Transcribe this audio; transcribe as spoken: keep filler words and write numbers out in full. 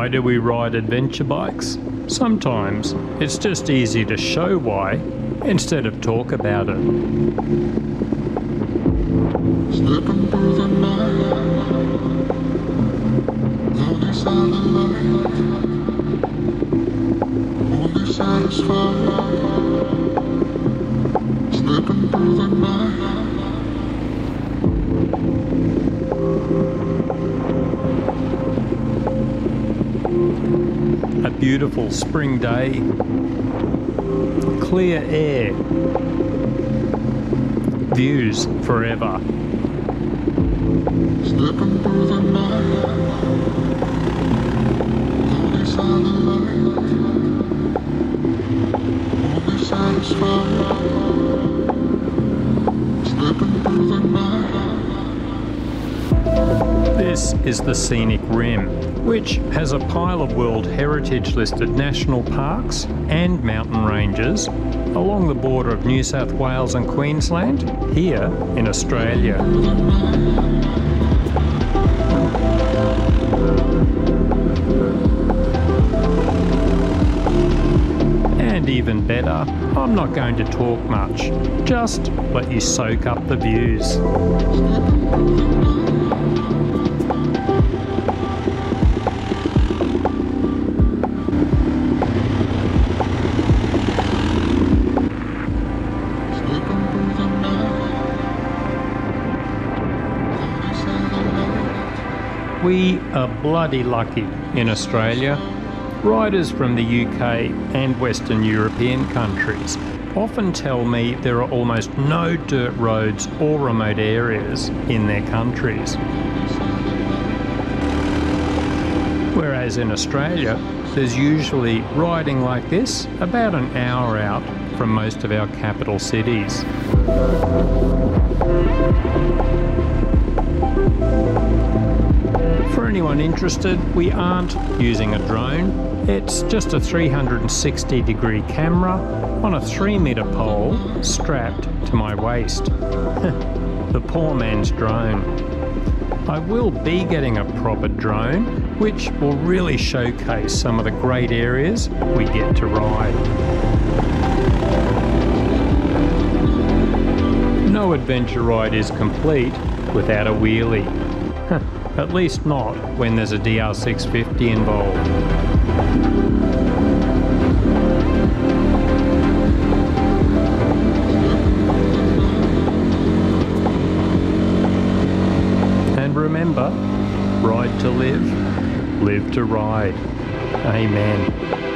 Why do we ride adventure bikes? Sometimes it's just easy to show why instead of talk about it. Slipping through the night, lonely silent night, only satisfied. Slipping through the night. A beautiful spring day, clear air, views forever. Slipping through the night, lonely silent night, only satisfied. Slipping through the night. This is the Scenic Rim, which has a pile of World Heritage listed national parks and mountain ranges along the border of New South Wales and Queensland, here in Australia. And even better, I'm not going to talk much, just let you soak up the views. We are bloody lucky in Australia. Riders from the U K and Western European countries often tell me there are almost no dirt roads or remote areas in their countries. Whereas in Australia, there's usually riding like this about an hour out from most of our capital cities. For anyone interested, we aren't using a drone. It's just a three hundred sixty degree camera on a three metre pole strapped to my waist. The poor man's drone. I will be getting a proper drone, which will really showcase some of the great areas we get to ride. No adventure ride is complete without a wheelie. At least not when there's a D R six fifty involved. And remember, ride to live, live to ride. Amen.